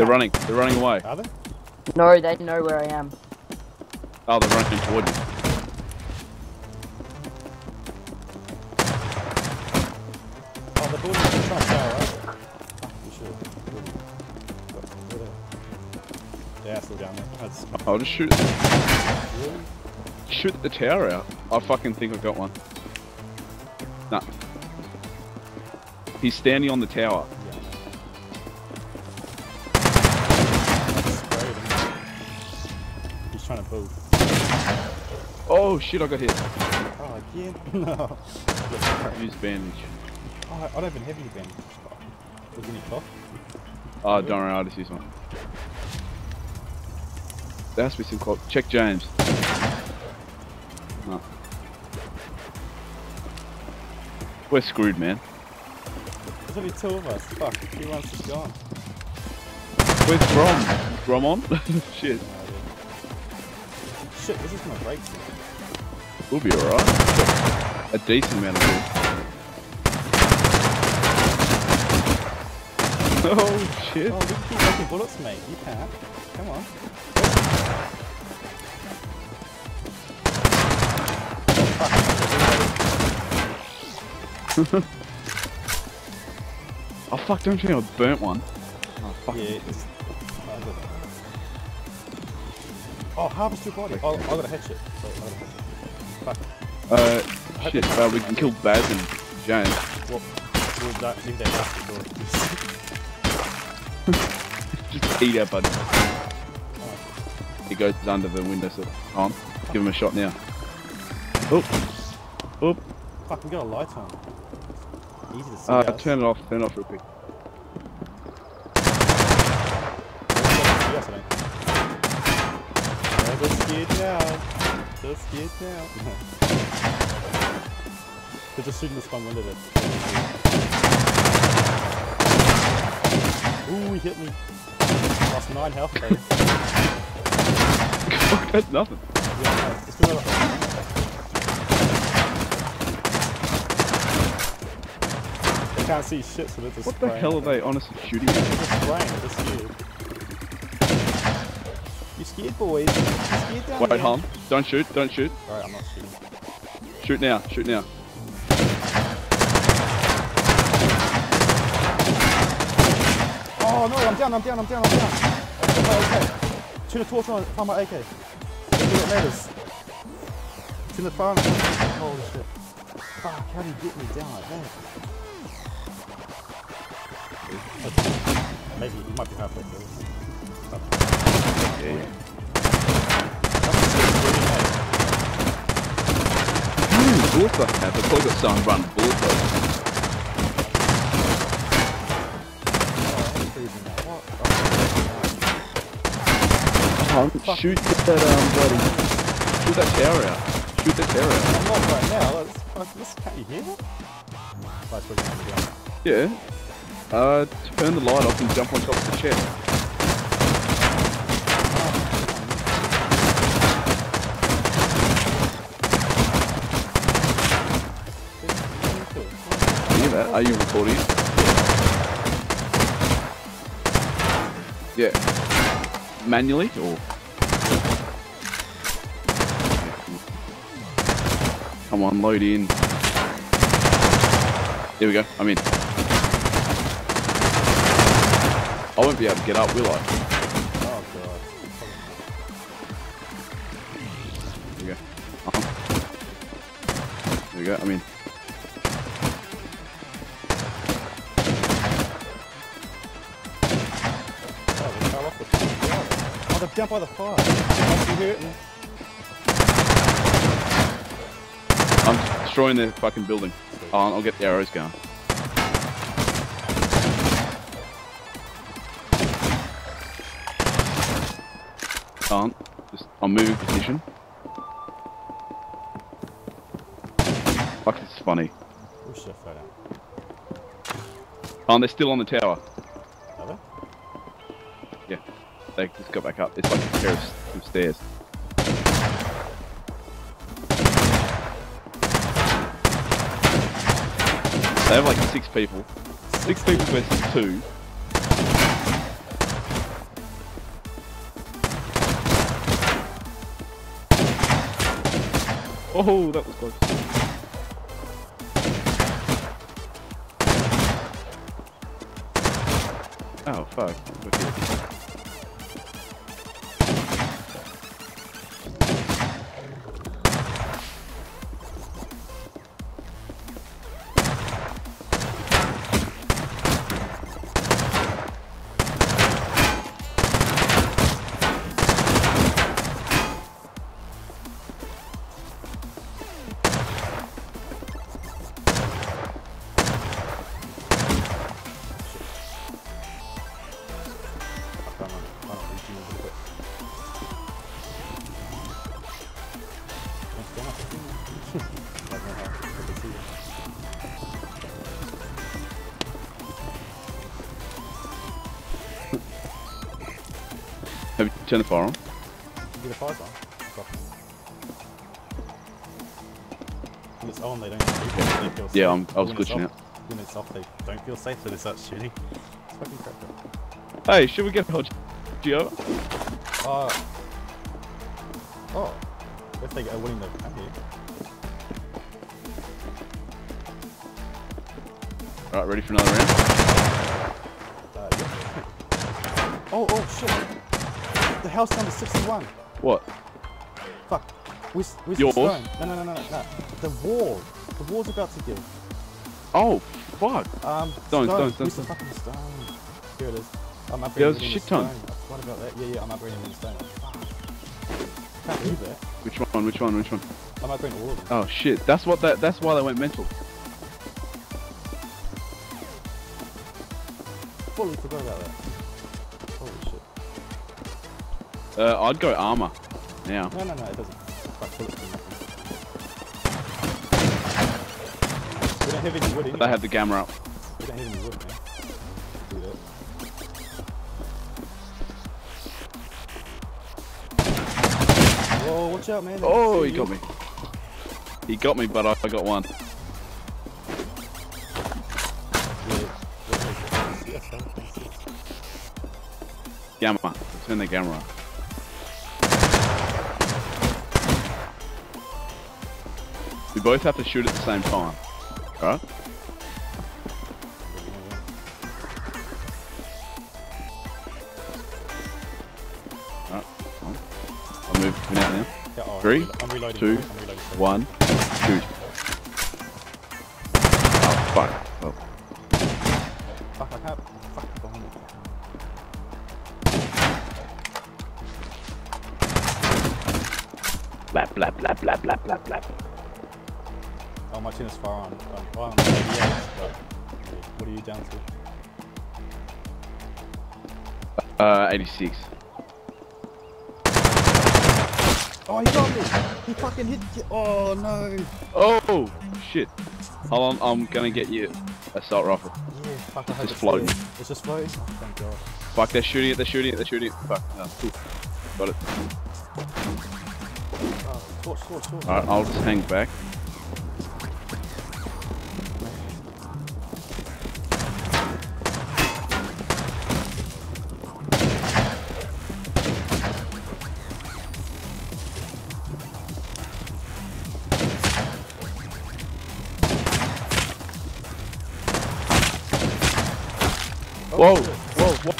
They're running. They're running away. Are they? No, they know where I am. Oh, they're running toward you. Oh, they're building the truck now, right? You sure? Yeah, still down there. That's... I'll just shoot. Really? Shoot the tower out. I fucking think I've got one. Nah. He's standing on the tower. Trying to move. Oh shit, I got hit. Oh, again? No. Use bandage. Oh, I don't even have any bandage. Was any cloth? Oh, don't worry, I'll just use one. There has to be some cloth. Check James. Oh. We're screwed, man. There's only two of us. Fuck, everyone's just gone. Where's Grom? Grom on? Shit. Shit, this is my brakes. We'll be alright. A decent amount of wood. Oh shit. Oh, we keep making bullets, mate. You can't. Come on. Oh fuck. Oh fuck, don't you think I burnt one? Oh fuck. Yeah, it's... Oh, harvest your body. Oh, I got a hatchet. Fuck. Shit, we can kill Baz and James. Well, we'll leave that basket. Just eat our buddy. He goes under the window, so on. Give him a shot now. Oop. Oop. Fuck, we got a light on. Easy to see. Turn it off. Turn it off real quick. Just get now. Just get now. They're just shooting this one window. Ooh, he hit me. Lost 9 health, baby. Fuck, that's nothing. Yeah, no, just another one. They can't see shit, so they're just spraying. What the hell are they honestly shooting at? They're just spraying, they're scared. You scared, boys? You scared down Wait, Hom. Don't shoot. Don't shoot. Alright, I'm not shooting. Shoot now. Shoot now. Oh no, I'm down. I'm down. I'm down. I'm down. Turn the torch on. Find my AK. That's what matters. Turn the fire on. Holy shit. Fuck, how do you get me down like that? Maybe you might be halfway through. Yeah, yeah. Bullfuck now, but I've got someone run bullfuck. Shoot that bloody... Shoot that tower out. Shoot that tower out. I'm not right now, that's... Can't you hear that? Yeah. Turn the light off and jump on top of the chair. Are you recording? Yeah. Manually or? Come on, load in. There we go, I'm in. I won't be able to get up, will I? Oh god. There we go. There we go, I'm in. Down by the fire. I'm destroying the fucking building. Oh, I'll get the arrows going. Can't. I'm moving position. Fuck, it's funny. They're still on the tower. They just got back up. It's like a pair of stairs. They have like 6 people. 6 people versus 2. Oh, that was close. Oh, fuck. Have you turned the fire on? The fire's on. When it's on, they don't feel safe. Yeah, I was glitching out. When it's off, they don't feel safe, so they start shooting. It's fucking crap. Hey, should we get a Geo? Oh, if they are willing to come here. Alright, ready for another round? Yeah. Oh, shit. The house number 61. What? Fuck. Where's the stone? No. The wall's about to give. Oh, fuck. Stone. Where's the fucking stone? Here it is. I'm upgrading the stone. There's a shit ton. What about that? Yeah, I'm upgrading the stone. Fuck. Can't do that. Which one? I'm upgrading all of them. Oh, shit. That's why they went mental. Fully forgot about that. Holy shit. I'd go armor now. No, it doesn't. We don't have any wood anyway. They have the gamma up. We don't have any wood, man. Do that. Whoa, watch out, man. Oh, he got me. He got me, but I got one. Gamma. Turn the gamma up. We both have to shoot at the same time, alright? Alright, I'll move out now. Yeah, oh, 3, 2, 1, shoot. Oh, fuck. Oh. Fuck, I can't. Fuck, behind me. Blap, blap, blap, blap, blap, blap, blap. Oh, my team is far on. Well, I'm 88, but what are you down to? 86. Oh, he got me! He fucking hit you! Oh, no! Oh, shit. Hold on, I'm gonna get you assault rifle. Yeah, fuck, I hope it's floating. It's just floating? Oh, thank God. Fuck, they're shooting it. Fuck, no. Got it. Oh, torch. Alright, I'll just hang back.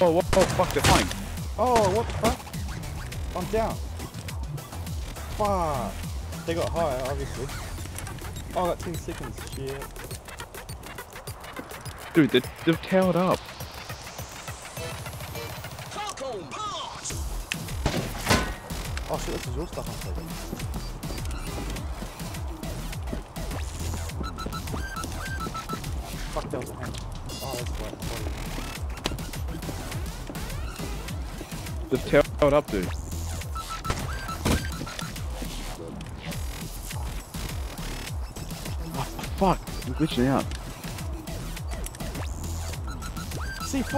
Whoa, fuck, they're flying. Oh, what the fuck? I'm down. Fuck. They got higher, obviously. Oh, I got 10 seconds. Shit. Dude, they're tailed up. Oh, shit, this is your stuff I'm taking. Fuck, that was a hand. Oh, that's quite. Just tear it up, dude. Oh, fuck. I'm glitching out. C4!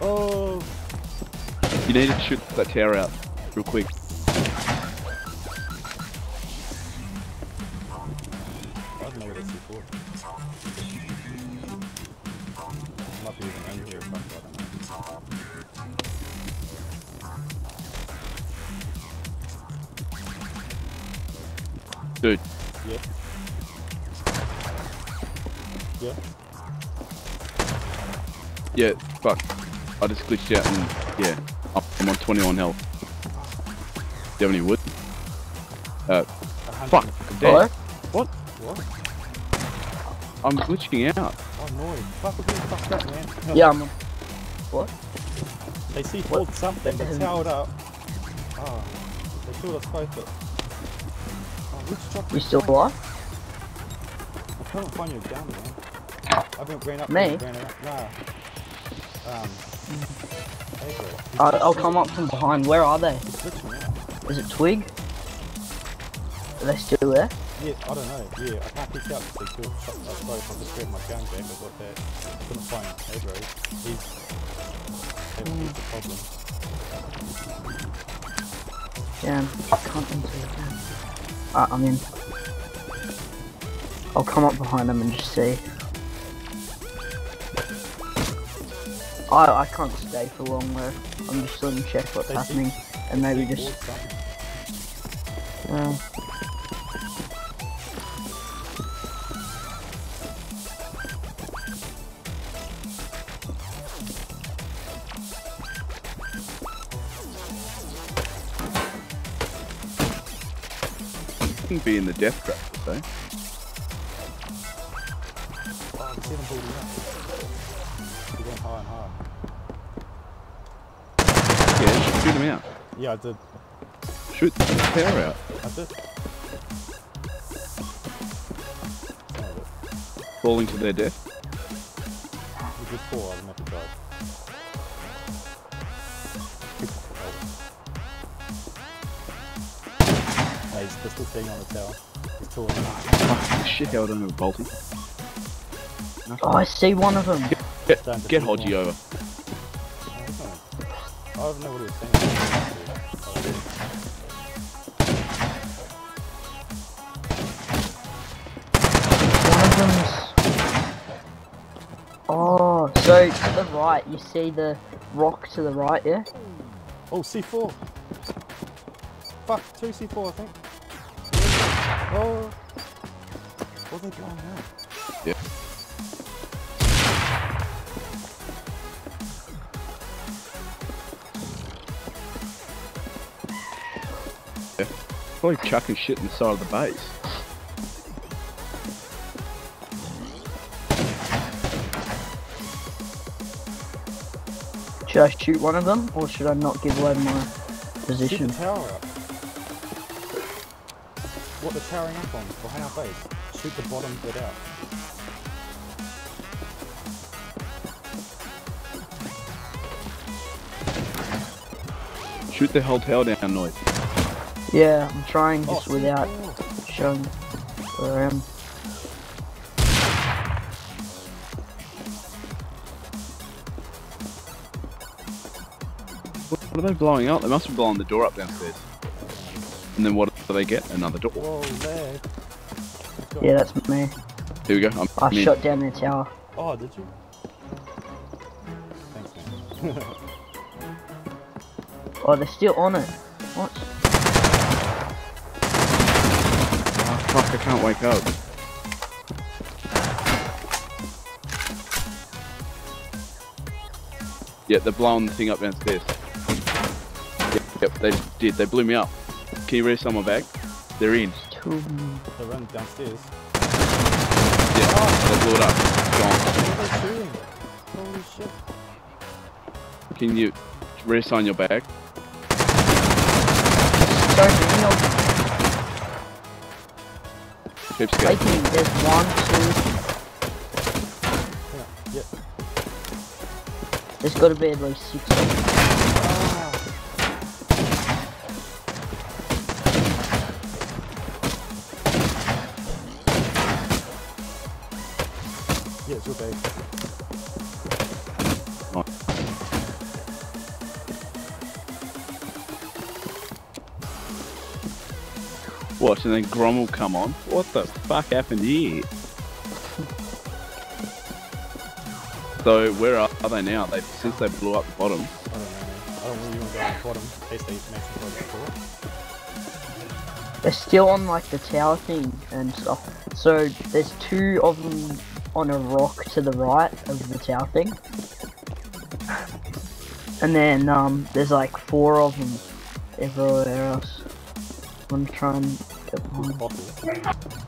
Oh. You need to shoot that tear out real quick. I don't know where that C4 is. I'm not even under here, fuck that. dude. Yeah. Yeah. Yeah, fuck. I just glitched out and, yeah, I'm on 21 health. Do you have any wood? Fuck. Hello? What? What? I'm glitching out. Oh, no. Fuck, what the fuck's that, man? No. Yeah, I'm on. What? They C4'd something, they towered up. Oh, they killed us both, but... Oh, which truck you still alive? I couldn't find your gun, man. I've been ran up. Me? Nah. I'll come up from behind. Where are they? Is it Twig? Are they still there? Yeah, I don't know. Yeah, I can't pick up. They killed us both. I just grabbed my gun back. I got that. I couldn't find Agro. He's the problem. Damn, I can't enter the game. Alright, I'm in. I'll come up behind them and just see. I can't stay for long though. I'm just going to check what's happening and maybe just... Well... You can be in the death trap, though. Oh, I can see them building up. They're going higher and higher. Yeah, you should shoot them out. Yeah, I did. Shoot the power out. I did. Falling to their death. If you fall, I'd never die. There's just a thing on the tower. He's tall. Fucking shit, hell, I don't know, Bolty. Oh, I see one of them. Get Hodgie over. I don't know what he was saying. Oh, so to the right, you see the rock to the right, yeah? Oh, C4. Fuck, 2 C4, I think. Oh, what are they going now? Yeah. Yeah. Probably chucking shit in the side of the base. Should I shoot one of them, or should I not give away my position? Shoot the tower up. What they're towering up on behind our base. Shoot the bottom bit out. Shoot the whole tower down, Noid. Yeah, I'm trying just without showing where I am. What are they blowing up? They must be blowing the door up downstairs. And then what do they get? Another door. Whoa, there. Yeah, that's me. Here we go. I shot down their tower. Oh, did you? Thanks, man. Oh, they're still on it. What? Oh, fuck, I can't wake up. Yeah, they're blowing the thing up downstairs. Yep, they did. They blew me up. Can you raise someone back? They're in. They're running downstairs. Yeah, they blew it up. Gone. What are they shooting? Holy shit. Can you raise on your back? Sorry, Daniel. I think there's 1, 2. Yeah, yeah. There's gotta be at least 6. Yeah, it's your base. Oh. What, and then Grom will come on? What the fuck happened here? So, where are they now? Since they blew up the bottom. I don't know. I don't really want to go to the bottom in case they make some progress. They're still on like the tower thing and stuff. So there's two of them on a rock to the right of the tower thing. And then there's like four of them everywhere else. I'm trying to get one.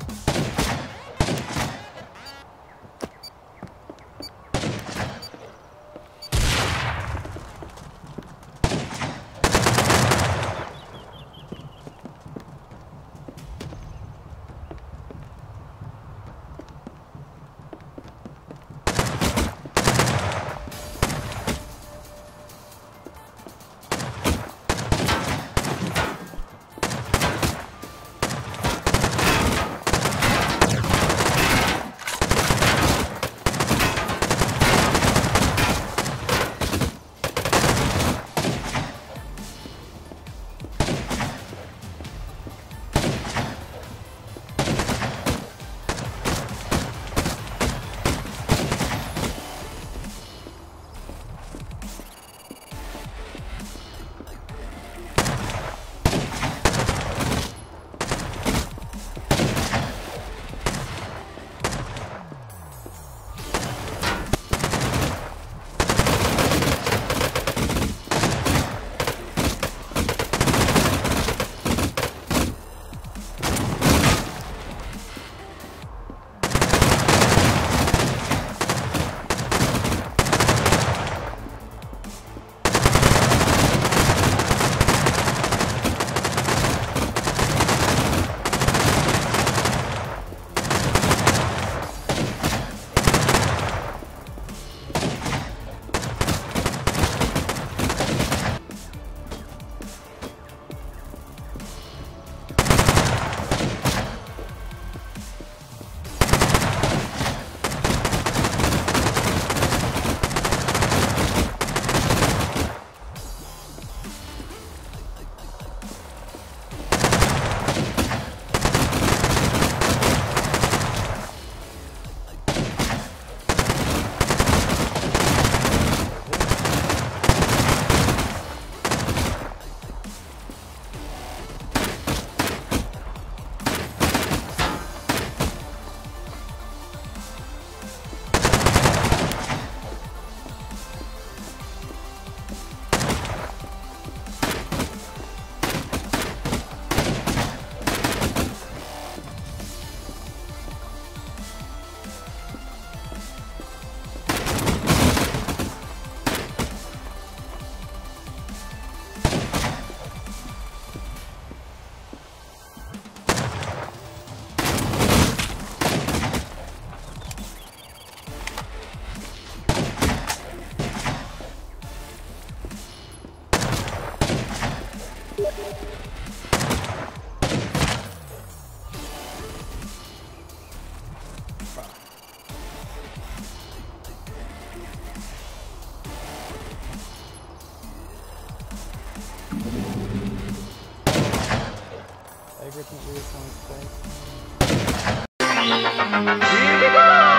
Everything really sounds great. Here we go!